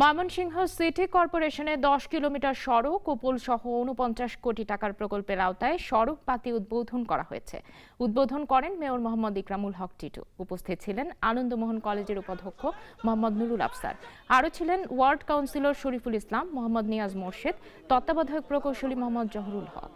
Mymensingh city কর্পোরেশনে 10 kilometre সড়ক ও pole সহ 49 কোটি টাকার প্রকল্পের আওতায় সড়ক পাতি উদ্বোধন করা হয়েছে। উদ্বোধন করেন মেয়র মোহাম্মদ ইকরামুল হক টিটু। উপস্থিত ছিলেন আনন্দ মোহন কলেজের উপাধ্যক্ষ মোহাম্মদ নুরুল আফসার। আরও ছিলেন ওয়ার্ড কাউন্সিলর শরীফুল ইসলাম, মোহাম্মদ নিয়াজ মোর্শেদ, তত্ত্বাবধায়ক প্রকৌশলী মোহাম্মদ জহুরুল হক।